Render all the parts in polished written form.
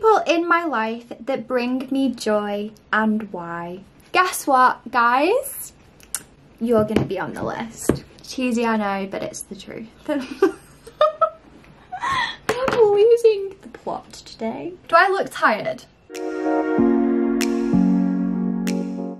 people in my life that bring me joy and why. Guess what, guys? You're gonna be on the list. Cheesy, I know, but it's the truth. I'm losing the plot today. Do I look tired?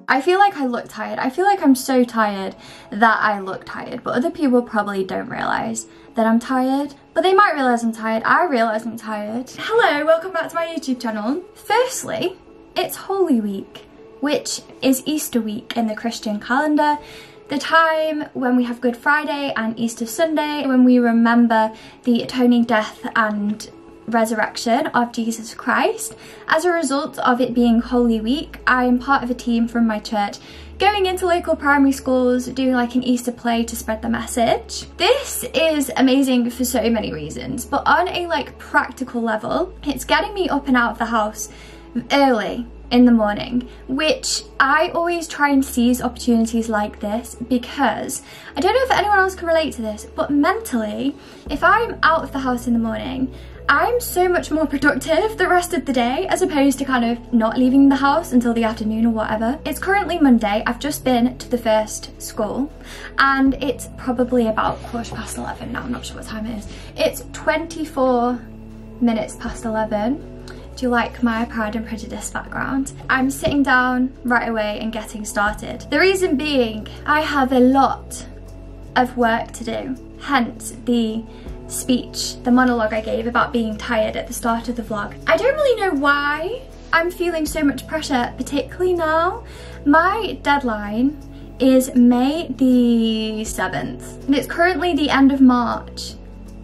I feel like I look tired. I feel like I'm so tired that I look tired, but other people probably don't realise that I'm tired, but they might realise I'm tired. I realise I'm tired. Hello, welcome back to my YouTube channel. Firstly, it's Holy Week, which is Easter week in the Christian calendar, the time when we have Good Friday and Easter Sunday, when we remember the atoning death and resurrection of Jesus Christ. As a result of it being Holy Week, I am part of a team from my church going into local primary schools, doing like an Easter play to spread the message. This is amazing for so many reasons, but on a like practical level, it's getting me up and out of the house early in the morning, which I always try and seize opportunities like this, because I don't know if anyone else can relate to this, but mentally, if I'm out of the house in the morning, I'm so much more productive the rest of the day as opposed to kind of not leaving the house until the afternoon or whatever. It's currently Monday. I've just been to the first school and it's probably about 11:15 now. I'm not sure what time it is. It's 11:24. Do you like my Pride and Prejudice background? I'm sitting down right away and getting started. The reason being, I have a lot of work to do, hence the speech, the monologue I gave about being tired at the start of the vlog. I don't really know why I'm feeling so much pressure, particularly now. My deadline is May the 7th, and it's currently the end of March.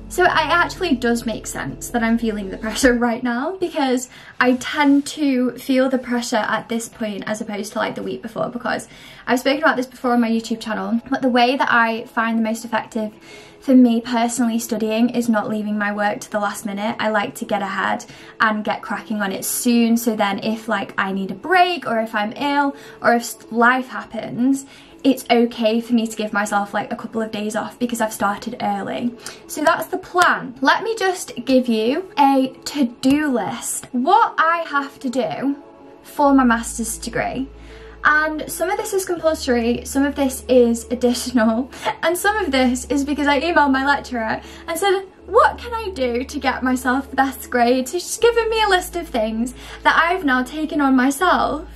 So it actually does make sense that I'm feeling the pressure right now, because I tend to feel the pressure at this point as opposed to like the week before, because I've spoken about this before on my YouTube channel, but the way that I find the most effective for me personally studying is not leaving my work to the last minute. I like to get ahead and get cracking on it soon, so then if like I need a break or if I'm ill or if life happens, it's okay for me to give myself like a couple of days off because I've started early. So that's the plan. Let me just give you a to-do list. What I have to do for my master's degree. And some of this is compulsory, some of this is additional, and some of this is because I emailed my lecturer and said, what can I do to get myself the best grade? So she's given me a list of things that I've now taken on myself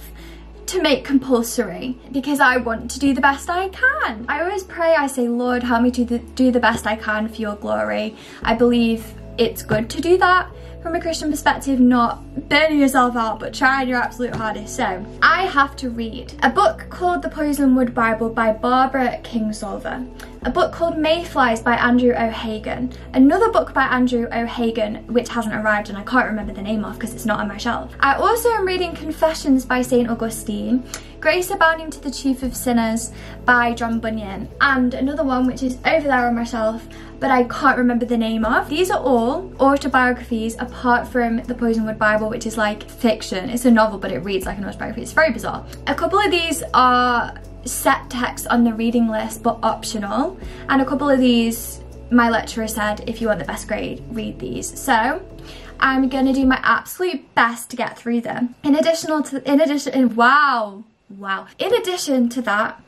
to make compulsory, because I want to do the best I can. I always pray, I say, Lord, help me to do the best I can for your glory. I believe it's good to do that from a Christian perspective, not burning yourself out, but trying your absolute hardest. So I have to read a book called The Poisonwood Bible by Barbara Kingsolver, a book called Mayflies by Andrew O'Hagan, another book by Andrew O'Hagan which hasn't arrived and I can't remember the name of because it's not on my shelf. I also am reading Confessions by Saint Augustine, Grace Abounding to the Chief of Sinners by John Bunyan, and another one which is over there on my shelf but I can't remember the name of. These are all autobiographies apart from The Poisonwood Bible, which is like fiction. It's a novel but it reads like an autobiography. It's very bizarre. A couple of these are set text on the reading list but optional, and a couple of these my lecturer said if you want the best grade read these, so I'm gonna do my absolute best to get through them. In addition to that,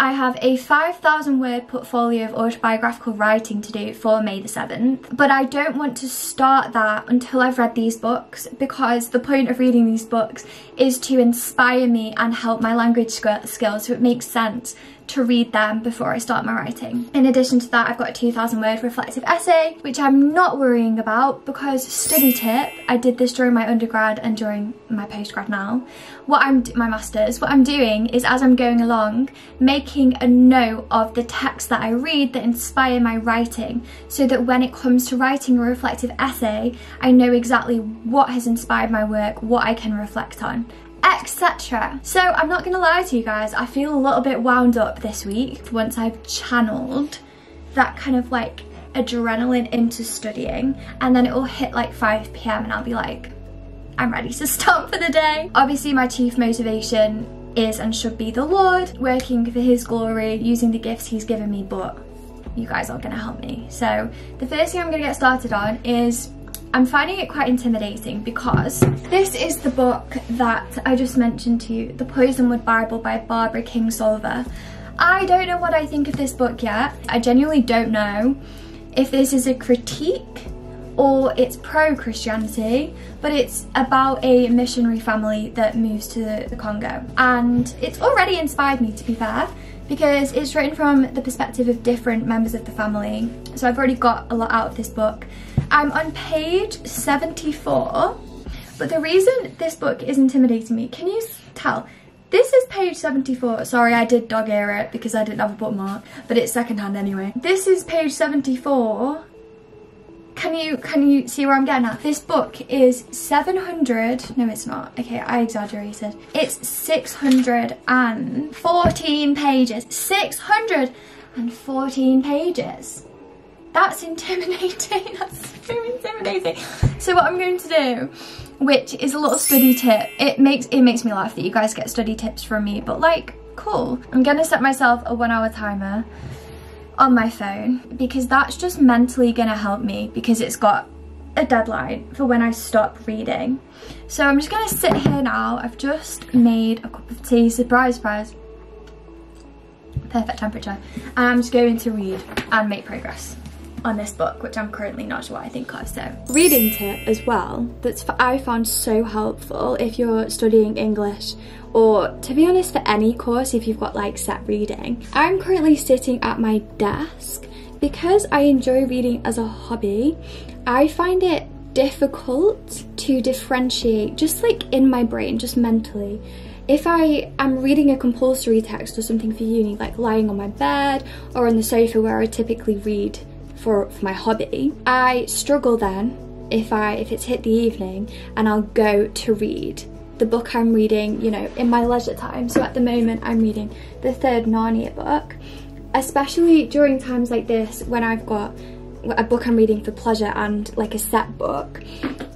I have a 5,000 word portfolio of autobiographical writing to do for May the 7th, but I don't want to start that until I've read these books, because the point of reading these books is to inspire me and help my language skills, so it makes sense to read them before I start my writing. In addition to that, I've got a 2,000 word reflective essay, which I'm not worrying about because, study tip, I did this during my undergrad and during my postgrad now. My master's, what I'm doing is, as I'm going along, making a note of the texts that I read that inspire my writing, so that when it comes to writing a reflective essay, I know exactly what has inspired my work, what I can reflect on, etc. So I'm not gonna lie to you guys, I feel a little bit wound up this week once I've channeled that kind of like adrenaline into studying, and then it will hit like 5 p.m. and I'll be like, I'm ready to stop for the day. Obviously my chief motivation is and should be the Lord, working for his glory, using the gifts he's given me, but you guys are gonna help me. So the first thing I'm gonna get started on is I'm finding it quite intimidating because this is the book that I just mentioned to you, The Poisonwood Bible by Barbara Kingsolver. I don't know what I think of this book yet. I genuinely don't know if this is a critique or it's pro-Christianity, but it's about a missionary family that moves to the Congo. And it's already inspired me, to be fair, because it's written from the perspective of different members of the family. So I've already got a lot out of this book. I'm on page 74, but the reason this book is intimidating me, can you tell? This is page 74. Sorry, I did dog ear it because I didn't have a bookmark, but it's secondhand anyway. This is page 74. Can you see where I'm getting at? This book is 700, no it's not, okay, I exaggerated. It's 614 pages, 614 pages. That's intimidating, that's so intimidating. So what I'm going to do, which is a little study tip, it makes me laugh that you guys get study tips from me, but like, cool. I'm gonna set myself a 1 hour timer on my phone because that's just mentally gonna help me because it's got a deadline for when I stop reading. So I'm just gonna sit here now. I've just made a cup of tea, surprise, surprise. Perfect temperature. And I'm just going to read and make progress on this book, which I'm currently not sure what I think of. So reading tip as well that's I found so helpful if you're studying English, or to be honest for any course if you've got like set reading. I'm currently sitting at my desk because I enjoy reading as a hobby. I find it difficult to differentiate, just like in my brain, just mentally. If I am reading a compulsory text or something for uni, like lying on my bed or on the sofa where I typically read for my hobby, I struggle then if it's hit the evening and I'll go to read the book I'm reading, you know, in my leisure time. So at the moment I'm reading the third Narnia book, especially during times like this when I've got a book I'm reading for pleasure and like a set book.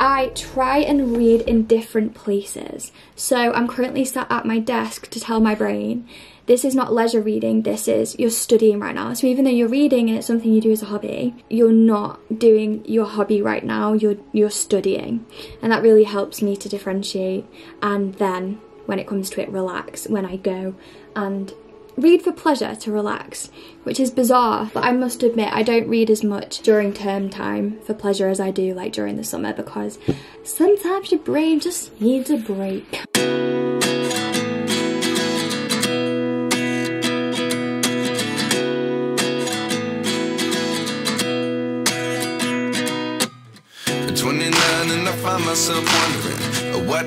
I try and read in different places. So I'm currently sat at my desk to tell my brain, this is not leisure reading, this is, you're studying right now. So even though you're reading and it's something you do as a hobby, you're not doing your hobby right now, you're studying. And that really helps me to differentiate. And then when it comes to it, relax when I go and read for pleasure to relax, which is bizarre, but I must admit I don't read as much during term time for pleasure as I do like during the summer, because sometimes your brain just needs a break. At 29 and I find myself wondering what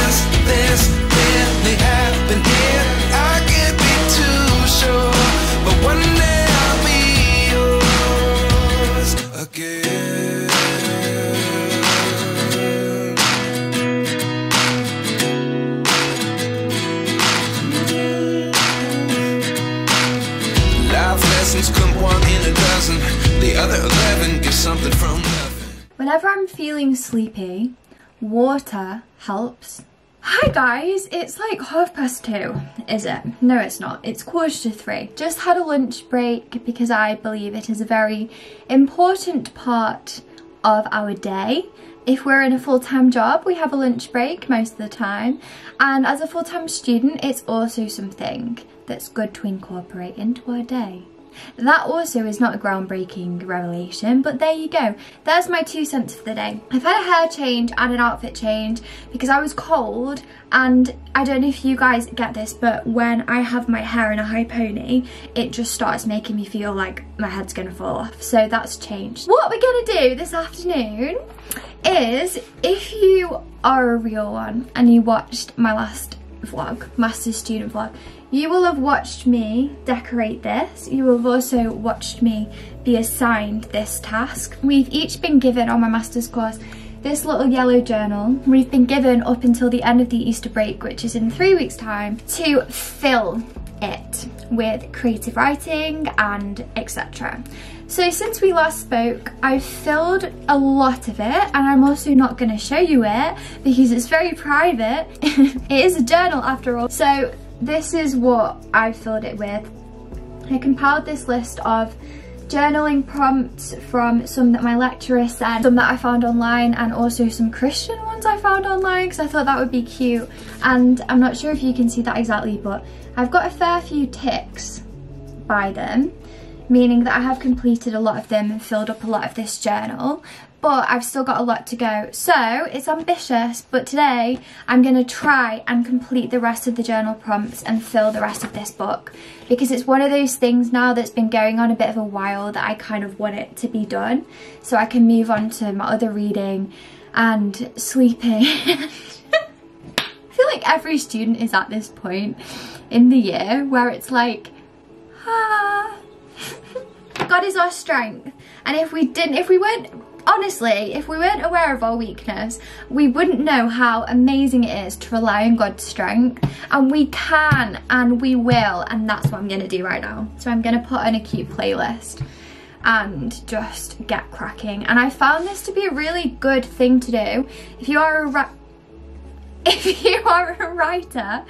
Is this really happening? I can't be too sure, but one day I'll be yours again. Life lessons come one in a dozen, the other 11 get something from nothing. Whenever I'm feeling sleepy, water helps. Hi guys, it's like 2:30, is it? No it's not, it's 2:45. Just had a lunch break because I believe it is a very important part of our day. If we're in a full-time job, we have a lunch break most of the time. And as a full-time student, it's also something that's good to incorporate into our day. That also is not a groundbreaking revelation, but there you go. There's my 2 cents for the day. I've had a hair change and an outfit change because I was cold, and I don't know if you guys get this, but when I have my hair in a high pony, it just starts making me feel like my head's gonna fall off. So that's changed. What we're gonna do this afternoon is, if you are a real one and you watched my last vlog, master's student vlog, you will have watched me decorate this. You will have also watched me be assigned this task. We've each been given on my master's course this little yellow journal we've been given up until the end of the Easter break, which is in 3 weeks' time, to fill it with creative writing and etc. So since we last spoke, I've filled a lot of it, and I'm also not going to show you it because it's very private. It is a journal after all. So this is what I filled it with. I compiled this list of journaling prompts from some that my lecturer sent, some that I found online, and also some Christian ones I found online because I thought that would be cute. And I'm not sure if you can see that exactly, but I've got a fair few ticks by them, meaning that I have completed a lot of them and filled up a lot of this journal, but I've still got a lot to go. So it's ambitious, but today I'm going to try and complete the rest of the journal prompts and fill the rest of this book, because it's one of those things now that's been going on a bit of a while that I kind of want it to be done so I can move on to my other reading and sleeping. I feel like every student is at this point in the year where it's like, ah, God is our strength, and if we weren't aware of our weakness, we wouldn't know how amazing it is to rely on God's strength. And we can, and we will, and that's what I'm going to do right now. So I'm going to put on a cute playlist and just get cracking. And I found this to be a really good thing to do if you are a writer.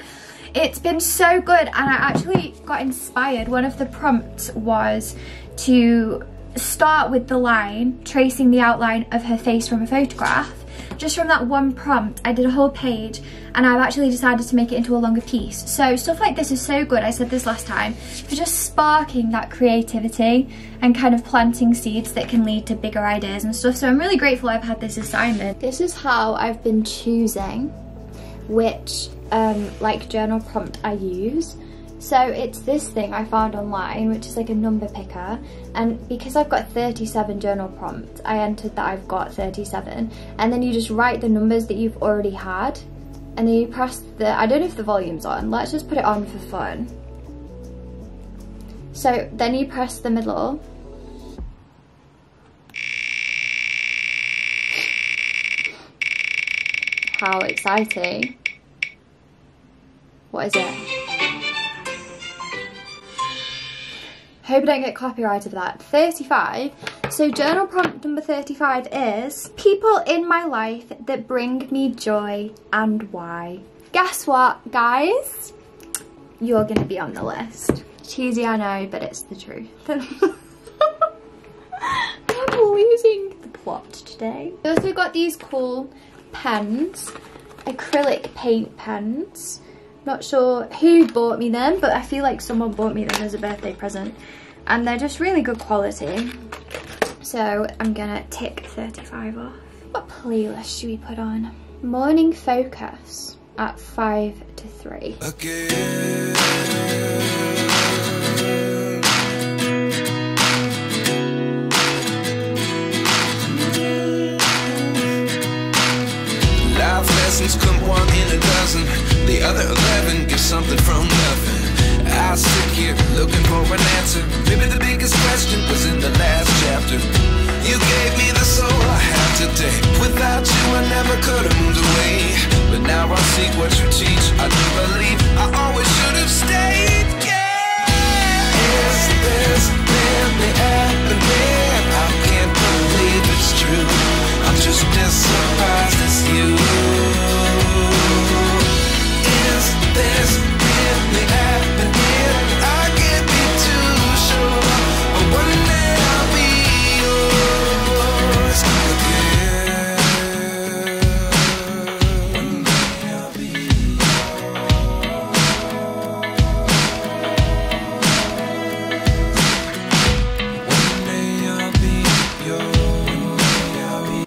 It's been so good, and I actually got inspired. One of the prompts was to start with the line, tracing the outline of her face from a photograph. Just from that one prompt, I did a whole page, and I've actually decided to make it into a longer piece. So stuff like this is so good, I said this last time, for just sparking that creativity and kind of planting seeds that can lead to bigger ideas and stuff. So I'm really grateful I've had this assignment. This is how I've been choosing which like journal prompt I use. So it's this thing I found online, which is like a number picker, and because I've got 37 journal prompts, I entered that I've got 37, and then you just write the numbers that you've already had, and then you press the, I don't know if the volume's on, let's just put it on for fun. So then you press the middle, how exciting, what is it? Hope I don't get copyrighted for that. 35. So journal prompt number 35 is people in my life that bring me joy and why. Guess what, guys? You're gonna be on the list. Cheesy, I know, but it's the truth. I'm losing the plot today. I also got these cool pens, acrylic paint pens. Not sure who bought me them, but I feel like someone bought me them as a birthday present, and they're just really good quality. So I'm gonna tick 35 off. What playlist should we put on? Morning Focus at 5 to 3. Life lessons come one in a dozen. The other 11 give something from nothing. I sit here looking for an answer. Maybe the biggest question was in the last chapter. You gave me the soul I have today. Without you I never could have moved away. But now I see what you teach. I do believe I always should have stayed. Yeah. Is this really happening? I can't believe it's true. I'm just as surprised as you. This really happening, I can't be too sure, but one day I'll be yours again. One day I'll be yours. One day I'll be yours.